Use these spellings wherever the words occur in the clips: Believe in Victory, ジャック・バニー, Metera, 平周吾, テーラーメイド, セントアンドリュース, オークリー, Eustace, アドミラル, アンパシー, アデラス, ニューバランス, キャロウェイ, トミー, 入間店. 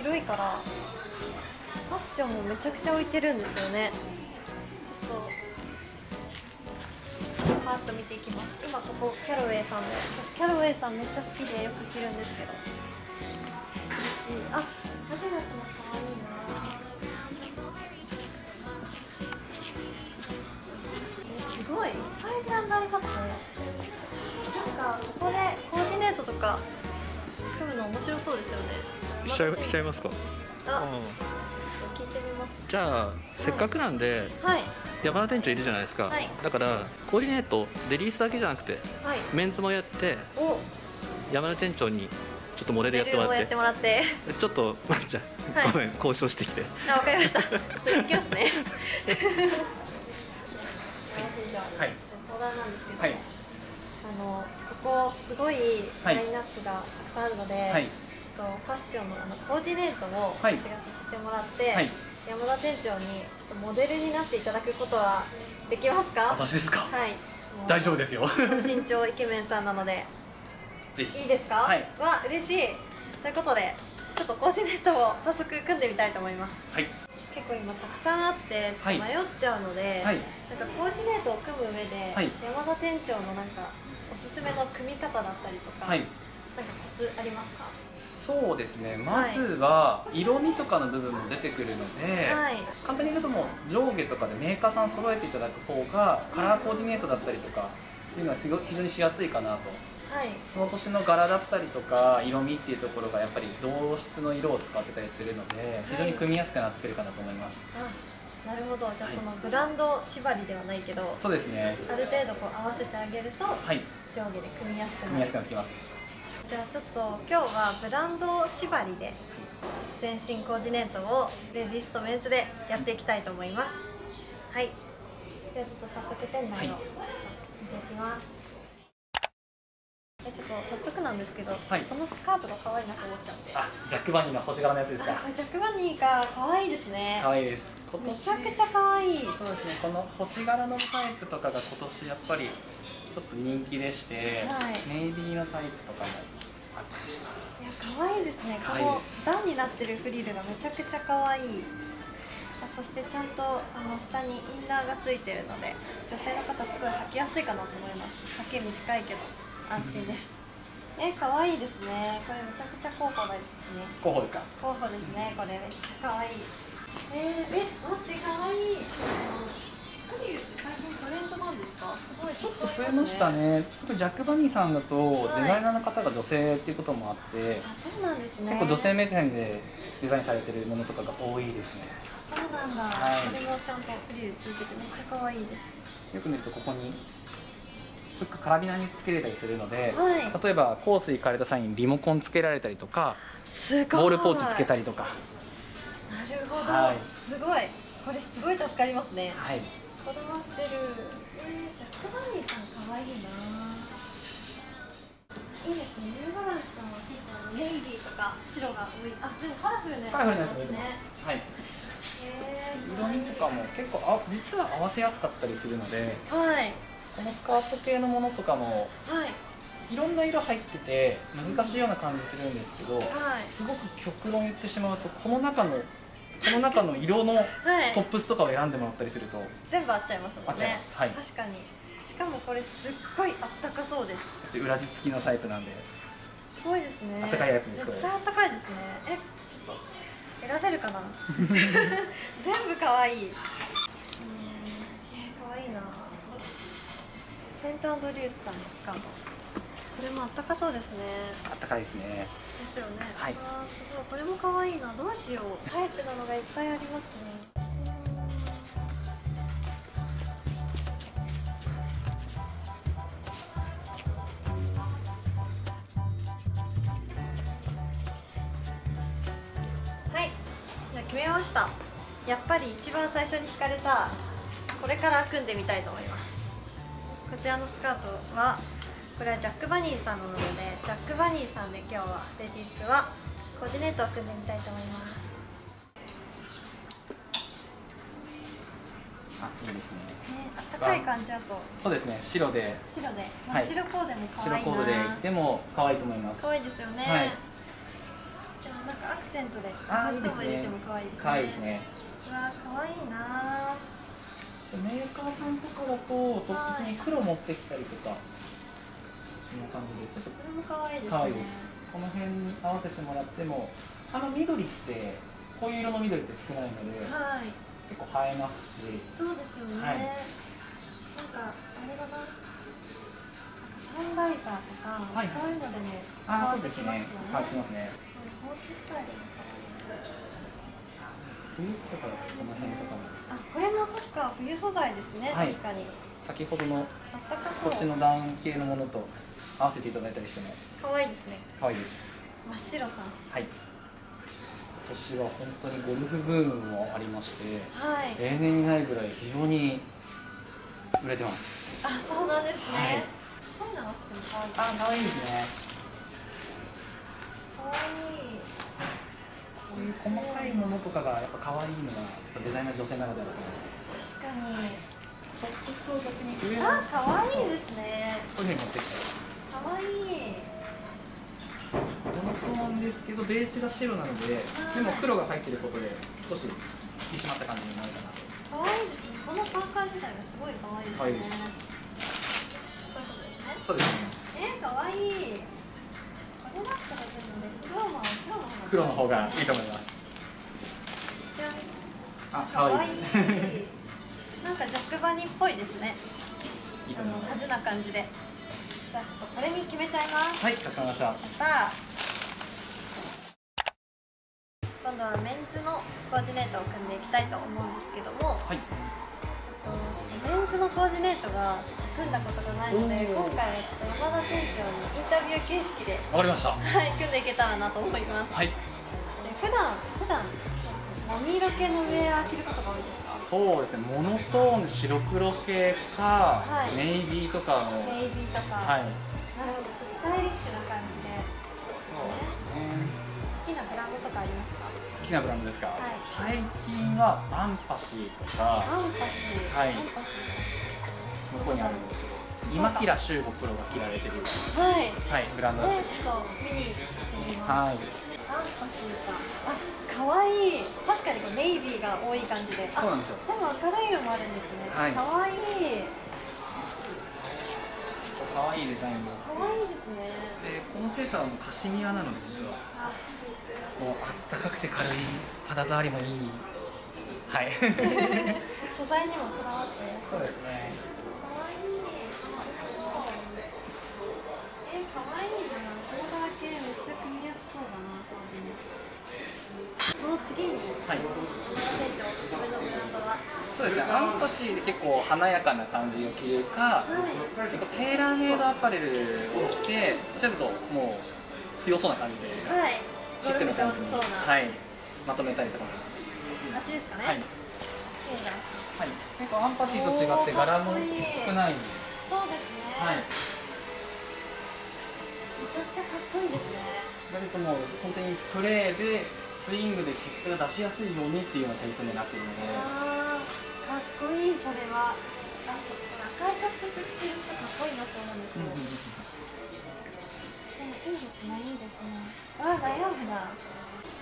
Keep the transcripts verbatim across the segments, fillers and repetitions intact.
広いからファッションもめちゃくちゃ置いてるんですよね。ちょっとパッと見ていきます。今ここキャロウェイさんで、私キャロウェイさんめっちゃ好きでよく着るんですけど、嬉しい。あ、アデラスも可愛いな。すごいいっぱいブランドありますね。なんかここでコーディネートとか組むの面白そうですよね。しちゃい、しちゃいますか。あ、うん、ちょっと聞いてみます。じゃあせっかくなんで、はい、山田店長いるじゃないですか。はい、だからコーディネートレディースだけじゃなくて、はい、メンズもやって、山田店長にちょっとモデルやってもらって、やってもらってちょっとまっちゃん、はい、ごめん交渉してきて。あ、わかりました。ちょっと行きますね。はい、相談なんですけど、はい、あのここすごいラインナップがたくさんあるので、はい、ちょっとファッション の, あのコーディネートを私がさせてもらって、はい、山田店長にちょっとモデルになっていただくことはできますか？私ですか？はい、大丈夫ですよ。身長イケメンさんなのでいいですか？はい、わ、嬉しい。ということでちょっとコーディネートを早速組んでみたいと思います。はい、結構今たくさんあってちょっと迷っちゃうので、はい、なんかコーディネートを組む上で、はい、山田店長のなんかおすすめの組み方だったりとか、はい、なんかコツありますか？そうですね、まずは色味とかの部分も出てくるので、はい、簡単に言うともう上下とかでメーカーさん揃えていただく方がカラーコーディネートだったりとかっていうのはすごい非常にしやすいかなと。はい、その年の柄だったりとか色味っていうところがやっぱり同質の色を使ってたりするので非常に組みやすくなってるかなと思います。はい、あ、なるほど。じゃあそのブランド縛りではないけど、はい、そうですね、ある程度こう合わせてあげると、はい、上下で組みやすくなってきます。じゃあちょっと今日はブランド縛りで全身コーディネートをレディスとメンズでやっていきたいと思います。はい、ではちょっと早速店内を見ていきます。ちょっと早速なんですけど、はい、このスカートが可愛いなと思っちゃって。あ、ジャック・バニーの星柄のやつですか？これジャック・バニーが可愛いですね。可愛いです。今年めちゃくちゃ可愛い。そうですね、この星柄のタイプとかが今年やっぱりちょっと人気でして、はい、ネイビーのタイプとかもあったりします。いや、可愛いですね。この段になってるフリルがめちゃくちゃ可愛い。あ、そしてちゃんとあの下にインナーがついてるので女性の方すごい履きやすいかなと思います。丈短いけど安心です。え、可愛いですね。これめちゃくちゃ候補ですね。候補ですか？候補ですね。これめっちゃ可愛い。えー、え、待って、可愛い。フリルって最近トレンドなんですか？すごいちょっと増えましたね。ジャック・バニーさんだとデザイナーの方が女性っていうこともあって、はい、あ、そうなんですね。結構女性目線でデザインされてるものとかが多いですね。あ、そうなんだ。はい、それもちゃんとフリルついててめっちゃ可愛いです。よく見るとここに。カラビナにつけれたりするので、はい、例えばコース行かれた際にリモコンつけられたりとか、ボールポーチつけたりとか。なるほど、はい、すごい。これすごい助かりますね。はい。こだわってる。えー、ジャック・バニーさん可愛いな。いいですね。ニューバランスさんは結構ネイビーとか白が多い。あ、でもカラフルなやつありますね。はい。色味とかも結構あ実は合わせやすかったりするので。はい。このスカート系のものとかも、はい、いろんな色入ってて難しいような感じするんですけど、はい、すごく極論言ってしまうとこの中のこの中の色のトップスとかを選んでもらったりすると、はい、全部合っちゃいますもんね。はい、確かに。しかもこれすっごいあったかそうです。うち裏地付きのタイプなんで。すごいですね。あったかいやつです。これ絶対あったかいですね。え、ちょっと選べるかな。全部かわいい。セントアンドリュースさんのスカート、これもあったかそうですね。あったかいですね。ですよね。はい、ああ、すごい。これも可愛いな。どうしよう。タイプなのがいっぱいありますね。はい、じゃあ決めました。やっぱり一番最初に惹かれたこれから組んでみたいと思います。こちらのスカートはこれはジャック・バニーさんなので、ジャック・バニーさんで今日はレディースはコーディネートを組んでみたいと思います。あ、いいですね。あったかい感じだと。そうですね、白で白で真っ白コーデも可愛いな。白コーデでも可愛いと思います。可愛いですよね。はい、なんかアクセントでカスタム入れても可愛いですね。可愛いですね。うわー可愛いなー。メーカーさんとかだとトップスに黒持ってきたりとか、そんな感じです。これも可愛いですね。可愛いです。この辺に合わせてもらっても、あの緑ってこういう色の緑って少ないので、はい、結構映えますし。そうですよね。はい、なんかあれだな。サンライザーとか、はい、そういうのでも変わってきますよね。変わってきますね。ホーススタイルとか。冬とかこの辺とかも。あ、これもそっか、冬素材ですね。はい、確かに。先ほどのこっちのダウン系のものと合わせていただいたりしても。可愛いですね。可愛いです。真っ白さん。はい。今年は本当にゴルフブームもありまして、はい、例年にないぐらい非常に売れてます。あ、そうなんですね。はい、こういうの合わせても可愛い。あ、可愛いですね。可愛い。こういう細かいものとかがやっぱ可愛いのがデザイナー女性ならではだと思います。確かに。トップスを逆に上の。あ、可愛いですね。こういうふうに持ってきた。可愛い。このなんですけどベースが白なので、でも黒が入っていることで少し引き締まった感じになるかなと。可愛いですね。このパーカー自体がすごい可愛いですね。可愛いです。そうですね。え、可愛い。これだったらでもね、黒の黒の方がいいと思います。あ、可愛い。なんかジャックバニーっぽいですね。あの派手な感じで。じゃあちょっとこれに決めちゃいます。はい、かしこまりました。また。今度はメンズのコーディネートを組んでいきたいと思うんですけども。はい。メンズのコーディネートが組んだことがないので、今回はちょっと山田店長にインタビュー形式で分かりました。はい、組んでいけたらなと思います。はい、普段普段何色系のウェア着ることが多いですか？そうですね、モノトーン白黒系か、はい、ネイビーとかのネイビーとか、はい、なるほど、スタイリッシュな感じで。そうですね。好きなブランドとかありますか？好きなブランドですか？はい、最近はアンパシーとか、アンパシー、はい、向こうにあるんですけど、今平周吾プロが着られてる、はい、はい、ブランドです。ちょっと見に行ってみます。はい、アンパシーさん、あ、可愛い。確かにこうネイビーが多い感じで。そうなんですよ。でも明るい色もあるんですね。はい、可愛い。可愛いデザインも。可愛いですね。で、このセーターもカシミヤなので、実は。もうあったかくて軽い、肌触りもいい。はい。素材にもこだわって。そうですね。可愛い。え、可愛いな。その柄系めっちゃ組みやすそうだな。その次に。はい。そうですね、アンパシーで結構華やかな感じを着るか、はい、結構テーラーメイドアパレルを着て、ちょっともう強そうな感じで、はい、シックな感じに、はい、まとめたりとかも。あっちですかね。はい、はい、結構アンパシーと違って柄も少ないんで。そうですね。はい、めちゃくちゃかっこいいですね。違うともう本当にプレーでスイングで結果が出しやすいようにっていうようなテイストになっているので。かっこいい。それはなんかその赤いトップス着てる人かっこいいなと思うんですけど、でもいいですね、いいですね。わあ、悩むな。こ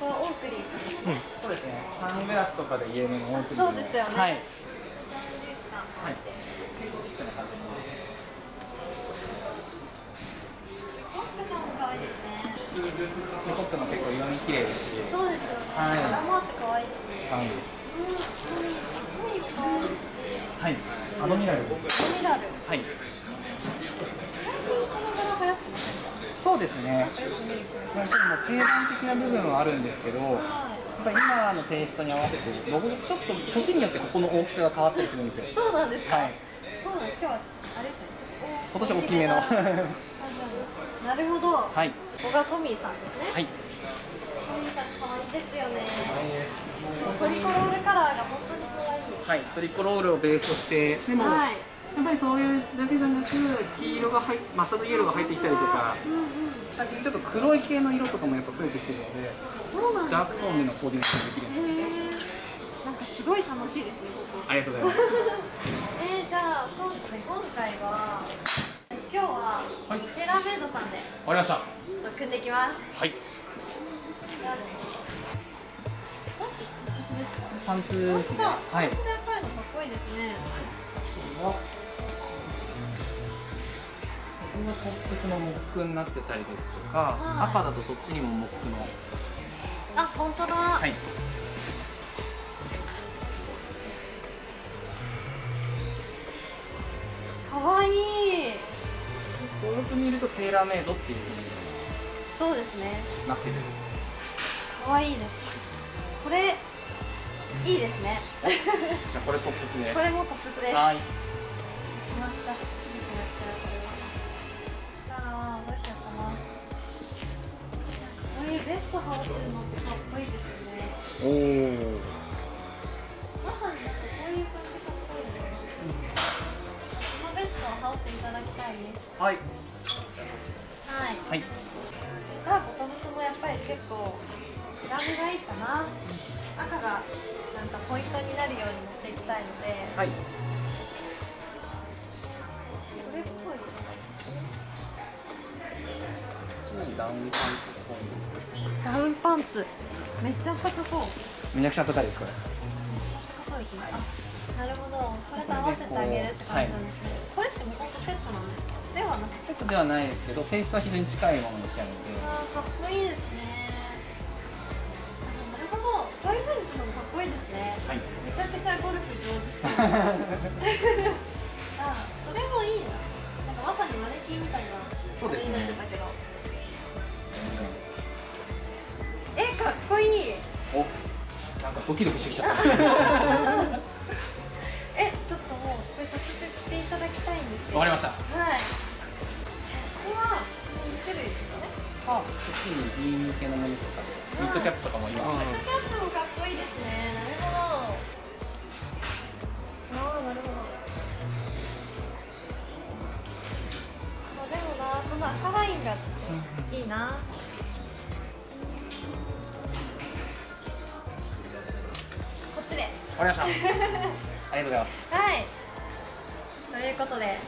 こはオークリーさんですね。そうですね、サングラスとかで有名なオークリー。そうですよね。はい、結構シックな感じです。トップさんも可愛いですね。トップも結構色味綺麗ですし。そうですよね、柄もあって可愛いですね。可愛いです。はい、アドミラル。アドミラル。はい。そうですね。まあ、でも定番的な部分はあるんですけど、やっぱ今のテイストに合わせて、僕ちょっと年によってここの大きさが変わったりするんですよ。そうなんですか。はい。そうなん、今日はあれですね。今年は大きめの。なるほど。はい。ここがトミーさんですね。はい。トミーさん可愛いですよね。可愛いです。トリコロールカラーが本当に可愛い。はい、トリコロールをベースとして、でも、はい、やっぱりそういうだけじゃなく、黄色が入っ、マサルイエローが入ってきたりとか。最近ちょっと黒い系の色とかもやっぱ増えてきてるので、そうなんですね、ダークトーンでのコーディネートができるので。なんかすごい楽しいですね、ここ。ありがとうございます。えー、じゃあ、そうですね、今回は。今日は、テーラーメイドさんで。わかりました。ちょっと組んできます。はい。パンツ、はい、パンツでやっぱりのかっこいいですね。ここがトップスのモックになってたりですとか、はい、赤だとそっちにもモックの、あ、本当だ。はい、かわいい。よく見るとテーラーメイドっていうふうに、そうですね、なってる。かわいいです。これいいですね。じゃあこれトップスね。これもトップスです。はい。決まっちゃう。すぐ決まっちゃう。そしたらどうしようかな。こういうベスト羽織ってるのってかっこいいですよね。おお。まさにこういう感じかっこいいです。このベストを羽織っていただきたいです。はい。はい。はい。そしたらボトムスもやっぱり結構選びがいいかな。赤がなんかポイントになるように持っていきたいので、はい、これっぽいこっちにダウンパンツ、ダウンパンツめっちゃ高そう。めちゃくちゃ高いです。これめっちゃ高そうですね。あ、なるほど。これと合わせてあげるって感じなんですね。これってもともとセットなんですか？ではなくセットではないですけど、テイストは非常に近いものにしたいので。あー、かっこいいですね。こういう風にするのもかっこいいですね。はい、めちゃくちゃゴルフ上手そう。あ、それもいいな。なんかまさにマネキンみたいな感じになっちゃったけど。うん、え、かっこいい。お、なんかドキドキしてきちゃった。え、ちょっともうこれ早速着ていただきたいんですけど。わかりました。はい。これはに種類ですかね。あ、こっちに B 向けのものとかで。ニットキャップとかも今。ニットキャップもかっこいいですね。なるほど。ああ、なるほど。まあでもな、この赤ワインがちょっといいな。こっちで。わかりました。ありがとうございます。はい。ということで、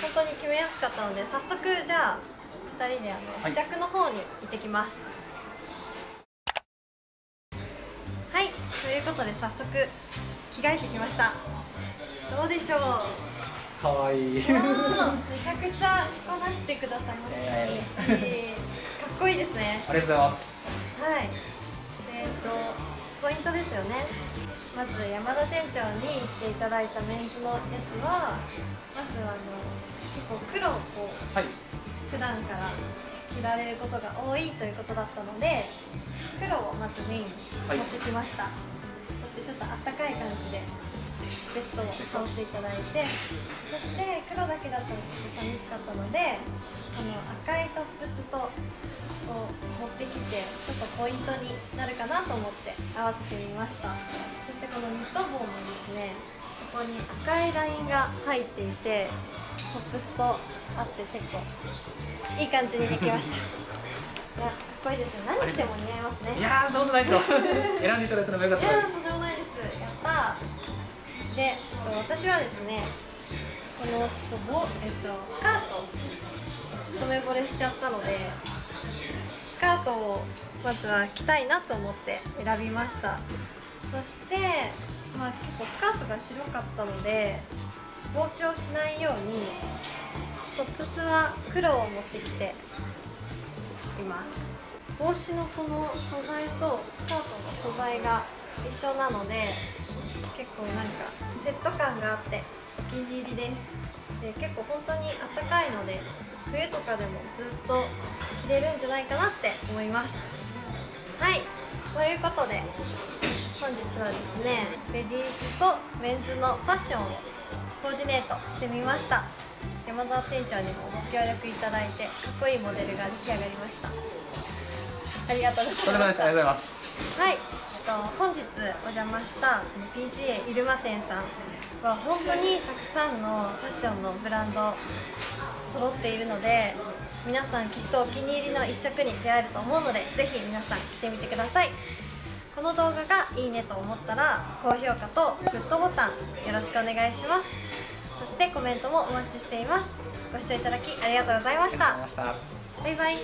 本当に決めやすかったので、早速じゃあ二人であの試着の方に行ってきます。ということで早速着替えてきました。どうでしょう。かわいい。めちゃくちゃ着こなしてくださいました、えー、かっこいいですね。ありがとうございます。はい。えっとポイントですよね。まず山田店長に着ていただいたメンズのやつは、まずあの結構黒をこう、はい、普段から着られることが多いということだったので。黒をまずメインに持ってきました、はい、そしてちょっとあったかい感じでベストを羽織っていただいて、そして黒だけだとちょっと寂しかったので、この赤いトップスとを持ってきてちょっとポイントになるかなと思って合わせてみました。そしてこのニット帽もですね、ここに赤いラインが入っていてトップスと合って結構いい感じにできました。かっこいいですね。何着ても似合いますね。いやー、どうもないですよ。選んでいただいたのが良かったです。いやー、とんでもないです。やったー。で、ちょっと私はですね、このちょっとボ、えっとスカート一目惚れしちゃったので、スカートをまずは着たいなと思って選びました。そして、まあ結構スカートが白かったので、膨張しないようにトップスは黒を持ってきています。帽子のこの素材とスカートの素材が一緒なので、結構なんかセット感があってお気に入りです。で、結構本当にあったかいので冬とかでもずっと着れるんじゃないかなって思います。はい、ということで本日はですね、レディースとメンズのファッションをコーディネートしてみました。山田店長にもご協力いただいてかっこいいモデルが出来上がりました。ありがとうございます。はい、えっと本日お邪魔した ピージーエー 入間店さんは本当にたくさんのファッションのブランド揃っているので、皆さんきっとお気に入りの一着に出会えると思うので、ぜひ皆さん着てみてください。この動画がいいねと思ったら高評価とグッドボタンよろしくお願いします。そしてコメントもお待ちしています。ご視聴いただきありがとうございました。バイバイ。